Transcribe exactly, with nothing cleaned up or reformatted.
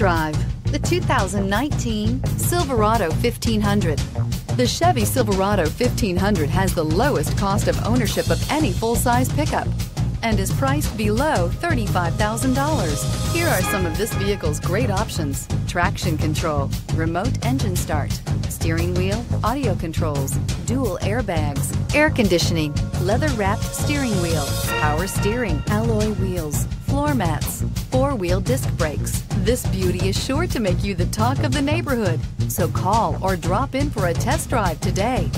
drive the two thousand nineteen Silverado fifteen hundred. The Chevy Silverado fifteen hundred has the lowest cost of ownership of any full-size pickup and is priced below thirty-five thousand dollars. Here are some of this vehicle's great options: traction control, remote engine start, steering wheel audio controls, dual airbags, air conditioning, leather-wrapped steering wheel, power steering, alloy wheels, floor mats, four-wheel disc brakes. This beauty is sure to make you the talk of the neighborhood, so call or drop in for a test drive today.